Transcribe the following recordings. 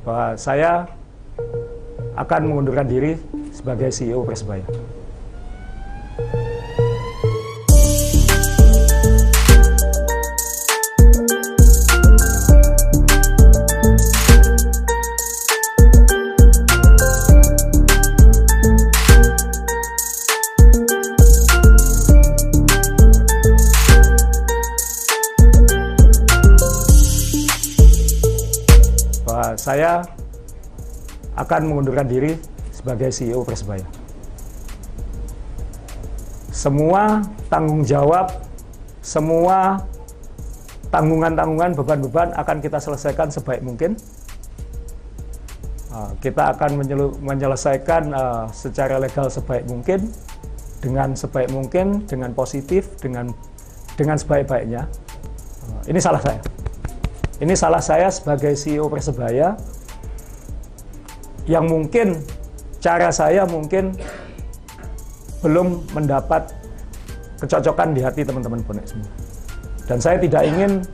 bahwa saya akan mengundurkan diri sebagai CEO Persebaya. Saya akan mengundurkan diri sebagai CEO Persebaya. Semua tanggung jawab, semua tanggungan-tanggungan, beban-beban akan kita selesaikan sebaik mungkin. Kita akan menyelesaikan secara legal sebaik mungkin, dengan sebaik mungkin, dengan positif, dengan sebaik-baiknya. Ini salah saya. Ini salah saya sebagai CEO Persebaya, yang mungkin cara saya mungkin belum mendapat kecocokan di hati teman-teman bonek semua. Dan saya tidak ingin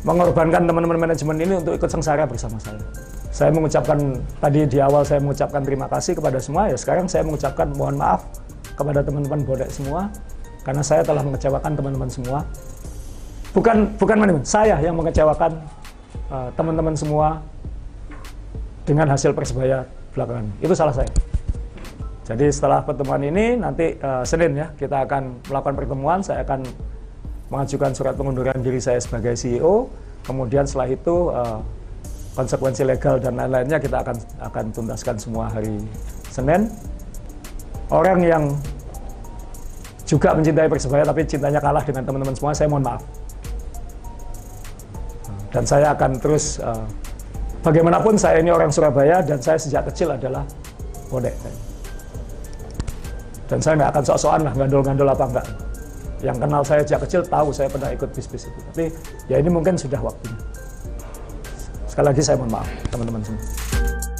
mengorbankan teman-teman manajemen ini untuk ikut sengsara bersama saya. Saya mengucapkan, tadi di awal saya mengucapkan terima kasih kepada semua, ya sekarang saya mengucapkan mohon maaf kepada teman-teman bonek semua, karena saya telah mengecewakan teman-teman semua. Bukan manajemen, saya yang mengecewakan teman-teman semua dengan hasil Persebaya belakangan. Itu salah saya. Jadi setelah pertemuan ini, nanti Senin ya, kita akan melakukan pertemuan, saya akan mengajukan surat pengunduran diri saya sebagai CEO, kemudian setelah itu konsekuensi legal dan lain-lainnya kita akan tuntaskan semua hari Senin. Orang yang juga mencintai Persebaya tapi cintanya kalah dengan teman-teman semua, saya mohon maaf. Dan saya akan terus, bagaimanapun saya ini orang Surabaya dan saya sejak kecil adalah bonek. Dan saya nggak akan sok-sokan lah, gandol-gandol apa enggak. Yang kenal saya sejak kecil tahu saya pernah ikut bis-bis itu. Tapi ya ini mungkin sudah waktunya. Sekali lagi saya mohon maaf teman-teman semua.